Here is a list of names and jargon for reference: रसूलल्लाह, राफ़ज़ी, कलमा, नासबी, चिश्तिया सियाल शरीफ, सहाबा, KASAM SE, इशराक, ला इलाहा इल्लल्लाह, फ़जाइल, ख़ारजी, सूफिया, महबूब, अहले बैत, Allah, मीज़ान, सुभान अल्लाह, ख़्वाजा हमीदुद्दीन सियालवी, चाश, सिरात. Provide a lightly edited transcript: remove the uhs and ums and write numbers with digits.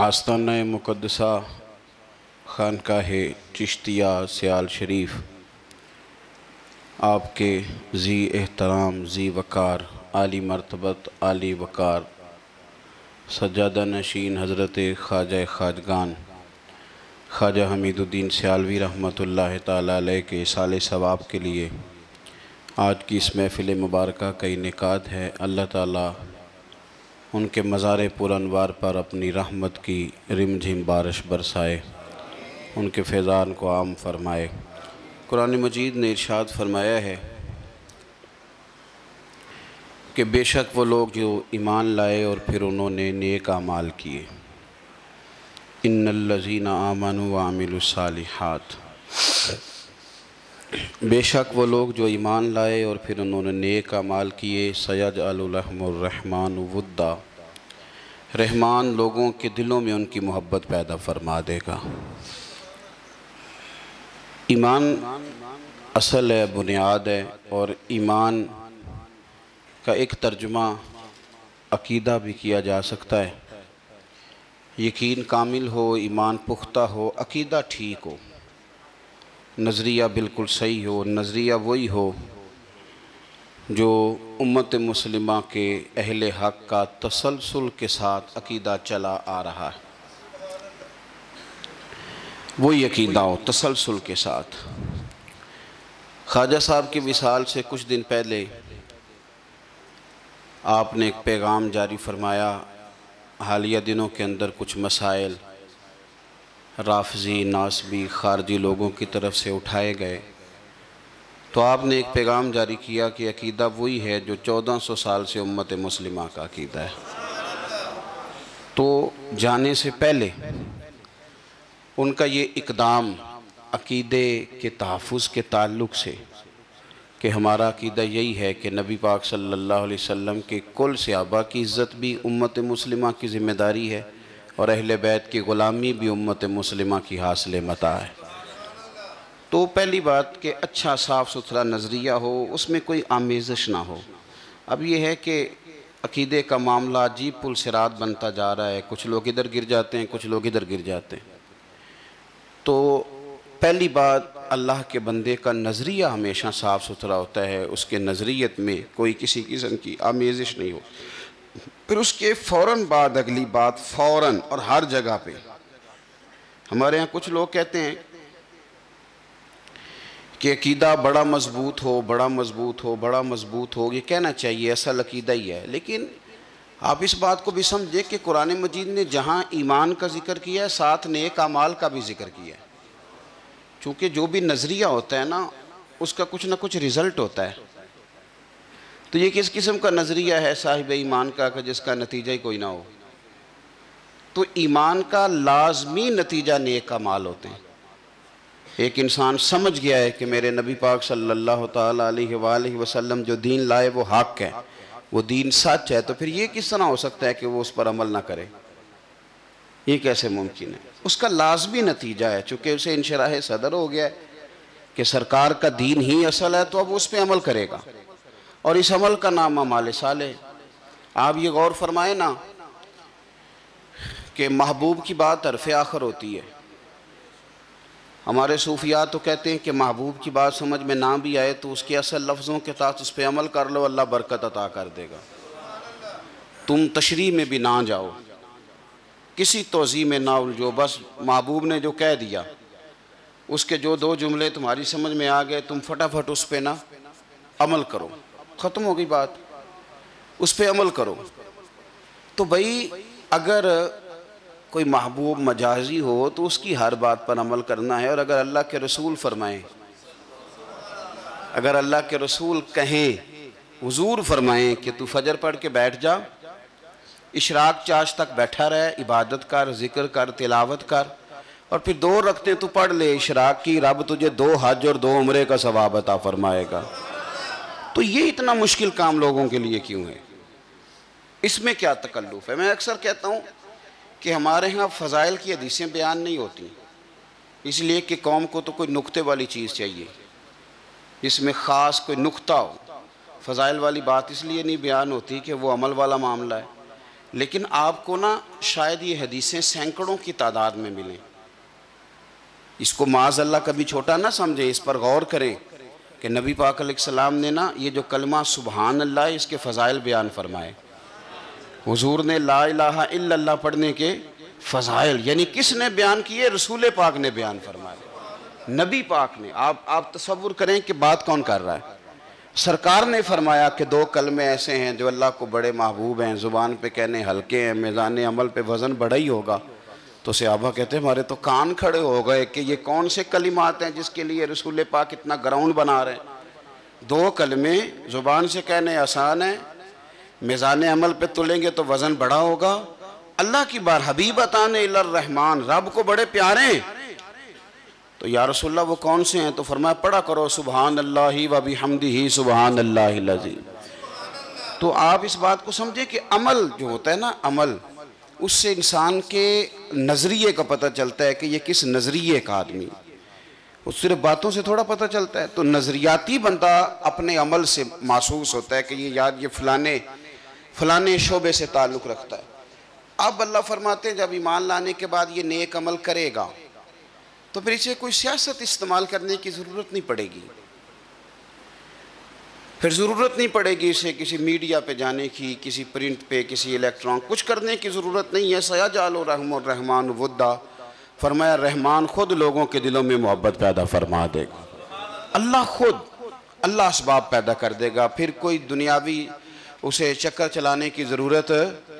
आस्ताना मुक़द्दसा ख़ानकाह चिश्तिया सियाल शरीफ आपके ज़ी एहतराम ज़ी वक़ार आली मरतबत आली वक़ार सज्जादा नशीन हज़रत ख़्वाजा ख़ाजगान ख़्वाजा हमीदुद्दीन सियालवी रहमतुल्लाह ताला अलैह के साले सवाब के लिए आज की इस महफ़िल मुबारक का इनेकाद है। अल्लाह ताला उनके मज़ार पुरनवार पर अपनी रहमत की रिमझिम बारिश बरसाए, उनके फैज़ान को आम फरमाए। कुरान मजीद ने इरशाद फरमाया है कि बेशक वो लोग जो ईमान लाए और फिर उन्होंने नेक आमाल किए, इन्नल्लज़ीना आमनु व आमिलुस्सालिहात, बेशक वो लोग जो ईमान लाए और फिर उन्होंने नेक अमाल किए, सयजअलु लहुर्रहमान वुद्दा, रहमान लोगों के दिलों में उनकी मोहब्बत पैदा फरमा देगा। ईमान असल है, बुनियाद है, और ईमान का एक तर्जुमा अकीदा भी किया जा सकता है। यकीन कामिल हो, ईमान पुख्ता हो, अकीदा ठीक हो, नज़रिया बिल्कुल सही हो। नज़रिया वही हो जो उम्मत मुस्लिमा के अहले हक़ का तसलसल के साथ अकीदा चला आ रहा है, वही अकीदा हो तसलसल के साथ। ख्वाजा साहब की विसाल से कुछ दिन पहले आपने एक पैगाम जारी फरमाया। हालिया दिनों के अंदर कुछ मसाइल राफ़ज़ी नासबी ख़ारजी लोगों की तरफ से उठाए गए, तो आपने एक पैगाम जारी किया कि अकीदा वही है जो 1400 साल से उम्मत मुस्लिमा का अकीदा है। तो जाने से पहले उनका ये इकदाम अकीदे के तहफ़्फ़ुज़ के ताल्लुक़ से कि हमारा अकीदा यही है कि नबी पाक सल्लल्लाहु अलैहि वसल्लम के कुल सहाबा की इज़्ज़त भी उम्मत मुस्लिमा की ज़िम्मेदारी है और अहले बैत की ग़ुलामी भी उम्मत मुस्लिमा की हासिल मता है। तो पहली बात कि अच्छा साफ़ सुथरा नज़रिया हो, उसमें कोई आमेज़श ना हो। अब यह है कि अकीदे का मामला अजीब पुल सिरात बनता जा रहा है, कुछ लोग इधर गिर जाते हैं, कुछ लोग इधर गिर जाते हैं। तो पहली बात, अल्लाह के बंदे का नज़रिया हमेशा साफ़ सुथरा होता है, उसके नज़रियत में कोई किसी किस्म की आमेज़श नहीं हो। फिर उसके फ़ौरन बाद अगली बात, फ़ौरन और हर जगह पे, हमारे यहाँ कुछ लोग कहते हैं कि अक़ीदा बड़ा मज़बूत हो, बड़ा मज़बूत हो, बड़ा मज़बूत हो। ये कहना चाहिए असल अक़ीदा ही है, लेकिन आप इस बात को भी समझें कि कुरान मजीद ने जहाँ ईमान का ज़िक्र किया है, साथ नेक आमाल का भी ज़िक्र किया है। चूँकि जो भी नज़रिया होता है ना, उसका कुछ ना कुछ रिज़ल्ट होता है। तो ये किस किस्म का नज़रिया है साहिब ईमान का जिसका नतीजा ही कोई ना हो? तो ईमान का लाजमी नतीजा नेक अमाल होते हैं। एक इंसान समझ गया है कि मेरे नबी पाक सल्लल्लाहु ताला अलैहि वसल्लम जो दीन लाए वो हक़ है, वो दीन सच है, तो फिर ये किस तरह हो सकता है कि वो उस पर अमल ना करे? ये कैसे मुमकिन है? उसका लाजमी नतीजा है, चूँकि उसे इंशराह सदर हो गया है कि सरकार का दीन ही असल है, तो अब उस पर अमल करेगा, और इस अमल का नाम अमाल साले। आप ये गौर फरमाए ना कि महबूब की बात हरफ़ आखिर होती है। हमारे सूफिया तो कहते हैं कि महबूब की बात समझ में ना भी आए तो उसके असल लफ्ज़ों के साथ उस पर अमल कर लो, अल्लाह बरकत अता कर देगा। तुम तशरीह में भी ना जाओ, किसी तोज़ी में ना उलझो, बस महबूब ने जो कह दिया उसके जो दो जुमले तुम्हारी समझ में आ गए, तुम फटाफट उस पर ना अमल करो, ख़त्म हो गई बात, उस पर अमल करो। तो भाई अगर कोई महबूब मजाजी हो तो उसकी हर बात पर अमल करना है, और अगर अल्लाह के रसूल फरमाएँ, अगर अल्लाह के रसूल कहें, हुजूर फरमाएँ कि तू फजर पढ़ के बैठ जा, इशराक चाश तक बैठा रहे, इबादत कर, जिक्र कर, तिलावत कर, और फिर दो रखते तू पढ़ ले इशराक की, रब तुझे 2 हज और 2 उम्रे का सवाब अता फरमाएगा। तो ये इतना मुश्किल काम लोगों के लिए क्यों है? इसमें क्या तकल्लुफ़ है? मैं अक्सर कहता हूँ कि हमारे यहाँ फ़जाइल की हदीसें बयान नहीं होती, इसलिए कि कौम को तो कोई नुक्ते वाली चीज़ चाहिए, इसमें ख़ास कोई नुक्ता हो। फ़जाइल वाली बात इसलिए नहीं बयान होती कि वो अमल वाला मामला है, लेकिन आपको ना शायद ये हदीसें सैकड़ों की तादाद में मिलें। इसको माज़ अल्लाह कभी छोटा ना समझे, इस पर गौर करें कि नबी पाक अलैहिस्सलाम ने ना ये जो कलमा सुभान अल्लाह इसके फ़जाइल बयान फरमाए। हुजूर ने ला इलाहा इल्लल्लाह पढ़ने के फ़जाइल यानी किसने बयान किए? रसूल पाक ने बयान फरमाए, नबी पाक ने। आप तसव्वुर करें कि बात कौन कर रहा है। सरकार ने फरमाया कि दो कलमे ऐसे हैं जो अल्लाह को बड़े महबूब हैं, ज़ुबान पे कहने हल्के हैं, मीज़ान अमल पे वज़न बड़ा ही होगा। तो सहाबा कहते हैं हमारे तो कान खड़े हो गए कि ये कौन से कलिमात हैं जिसके लिए रसूल पाक इतना ग्राउंड बना रहे हैं। दो कलमे ज़ुबान से कहने आसान है, मीज़ान अमल पे तुलेंगे तो वज़न बड़ा होगा। अल्लाह की बार हबीब अताने इलर्रहमान, रब को बड़े प्यारे हैं। तो या रसूलल्लाह वो कौन से हैं? तो फरमाया पढ़ा करो सुभान अल्लाह व बिहम्दिही सुभान अल्लाहिल अज़ीम। तो आप इस बात को समझे कि अमल जो होता है ना, अमल उससे इंसान के नज़रिए का पता चलता है कि ये किस नज़रिए का आदमी। उस सिर्फ बातों से थोड़ा पता चलता है। तो नज़रियाती बंदा अपने अमल से महसूस होता है कि ये यार ये फलाने फलाने शोबे से ताल्लुक़ रखता है। अब अल्लाह फरमाते हैं जब ईमान लाने के बाद ये नेक अमल करेगा तो फिर इसे कोई सियासत इस्तेमाल करने की ज़रूरत नहीं पड़ेगी, फिर ज़रूरत नहीं पड़ेगी इसे किसी मीडिया पे जाने की, किसी प्रिंट पे, किसी इलेक्ट्रॉनिक कुछ करने की ज़रूरत नहीं है। सयाजालो रहमान वुद्दा, फरमाया रहमान ख़ुद लोगों के दिलों में मोहब्बत पैदा फरमा देगा। अल्लाह खुद अल्लाह असबाब पैदा कर देगा, फिर कोई दुनियावी उसे चक्कर चलाने की ज़रूरत